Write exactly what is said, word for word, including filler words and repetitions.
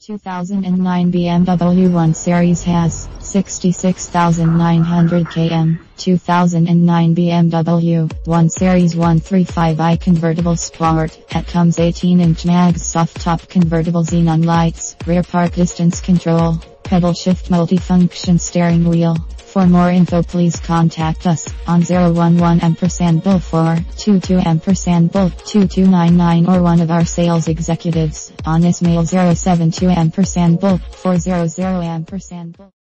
two thousand nine B M W one Series has sixty-six thousand nine hundred kilometers. two thousand nine B M W one Series one thirty-five i convertible sport. It comes eighteen inch mags, soft top convertible xenon lights, rear park distance control, pedal shift multifunction steering wheel. For more info please contact us on zero one one bull four two two bull two two nine nine or one of our sales executives on this mail zero seven two bull four zero zero bull.